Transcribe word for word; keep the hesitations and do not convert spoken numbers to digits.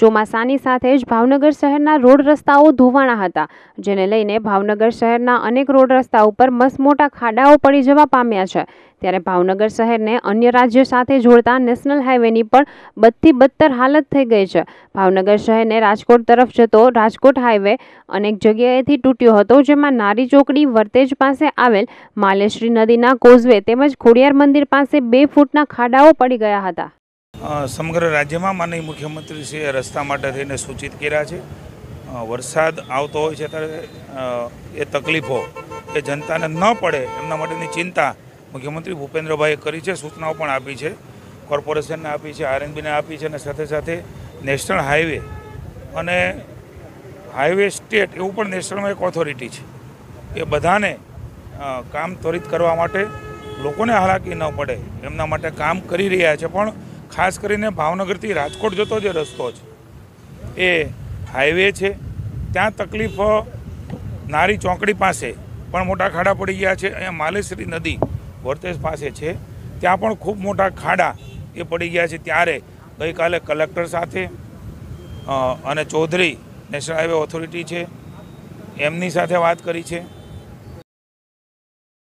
ચોમાસાની સાથે જ ભાવનગર શહેરના રોડ રસ્તાઓ ધોવાણા હતા, જેને લઈને ભાવનગર શહેરના અનેક રોડ રસ્તા ઉપર મસમોટા ખાડાઓ પડી જવા પામ્યા છે। ત્યારે ભાવનગર શહેરને અન્ય રાજ્યો સાથે જોડતા નેશનલ હાઈવેની પણ બદથી બદતર હાલત થઈ ગઈ છે। ભાવનગર શહેરને રાજકોટ તરફ જતો રાજકોટ હાઈવે અનેક જગ્યાએથી તૂટ્યો હતો, જેમાં નારી ચોકડી વર્તેજ પાસે આવેલ માલેશ્વરી નદીના કોઝવે તેમજ ખોડિયાર મંદિર પાસે બે ફૂટના ખાડાઓ પડી ગયા હતા। समग्र राज्य में माननीय मुख्यमंत्री से रस्ता माटे थईने सूचित कर्या छे। वरसाद आवतो होय छे त्यारे ए तकलीफों ए जनताने न पड़े एमना माटेनी चिंता मुख्यमंत्री भूपेन्द्रभाई करी छे। सूचनाओं पण आपी छे, कॉर्पोरेशन ने आपी छे, आरएनबी ने आपी छे, अने साथे साथे नेशनल हाईवे अने हाईवे स्टेट एवं पण नेशनल एक ऑथोरिटी छे। ए बधाने काम त्वरित करवा माटे लोकोने हालाकी न पड़े एमना माटे काम करी रह्या छे। पण खास करीने भावनगर थी राजकोट जतो जे रस्तो छे ए हाईवे छे त्यां तकलीफ नारी चोकड़ी पासे पण मोटा खाड़ा पड़ी गया छे। अहीं मालेश्वरी नदी वर्तेज पासे छे त्यां पण खूब मोटा खाड़ा ए पड़ी गया छे। त्यारे गई काले कलेक्टर साथे अने चौधरी नेशनल हाईवे ऑथोरिटी छे एमनी साथे वात करी छे।